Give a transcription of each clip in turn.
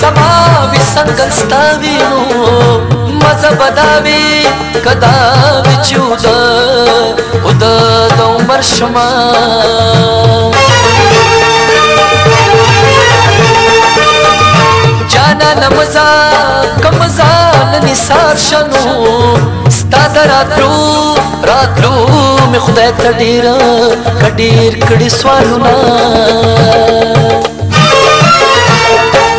समावी संगस्तावी मज़ा बदावी कदावी चूदा उदा दो मर्शमा जाना नमजा कमजा निसार शनो स्तादा रात्रू में खुदा तडीरा कडीर कड़ी स्वालुना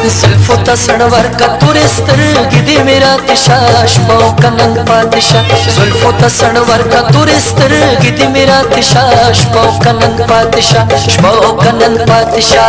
सिल्फो तसनवर का तुरिस्तर गिदी मेरा तिशाश पाओ का नंग पातिशा जुल्फो तसनवर का तुरिस्तर गिदी मेरा तिशाश पाओ का नंग पातिशा शमाओ का नंग पातिशा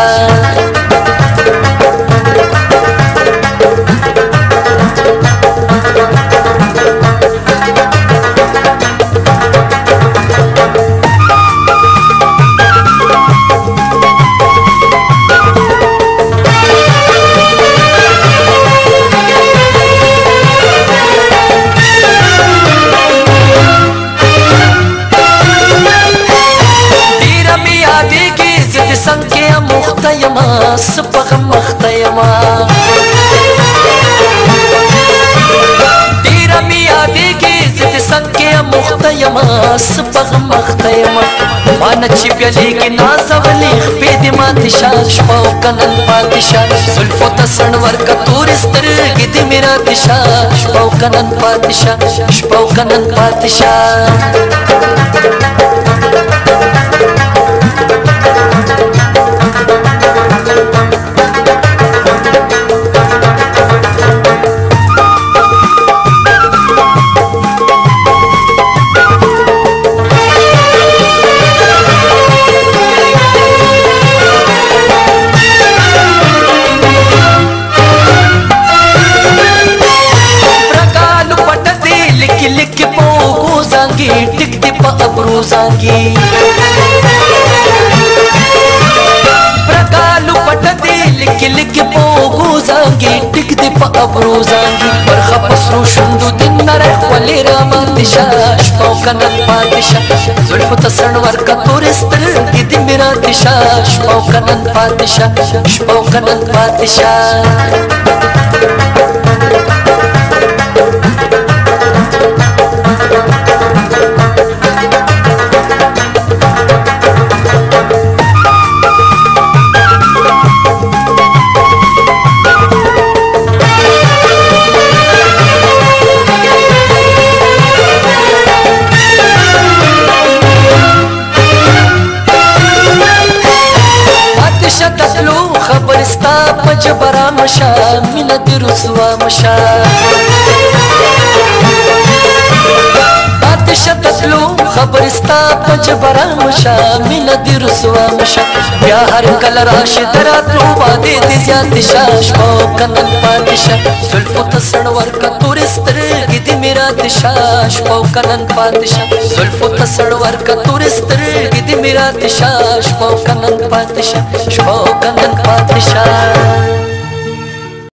سپغم مختیما دیرا می آدیگی زد سنگیا مختیما سپغم مختیما مانا چی بیلیگی نازولیخ بیدی ماتشا شپاو کنن پاتشا زلفو تسنور کا تورستر گیدی میرا دشا شپاو کنن پاتشا شپاو کنن پاتشا प्रकालु पटते लिख लिख पोगूजांगी टिक दिप अब्रोजांगी बरखा पसरू शुंदू दिन नरे वलेरा मातिशा शपाव का नंग पातिशा जुल्फ तसनवर का तुरिस्तर गिदी मेरा दिशा शपाव का नंग पातिशा शपाव का नंग पातिशा जबरा मशा मिनद रुसवा मशा आतिशा तकलू खबरिस्ता पजबरा मशा मिनद रुसवा मशा या हर कल राशि दरात्रू वादे दिज्यातिशा शपाओ कनन पातिशा जुल्फो तसनवर का तुरिस्तर गिदी मेरा दिशा शपाओ कनन पातिशा जुल्फो तसनवर का तुरिस्तर गिदी मेरा दिशा शपाओ कनन पातिशा शपाओ कनन पातिशा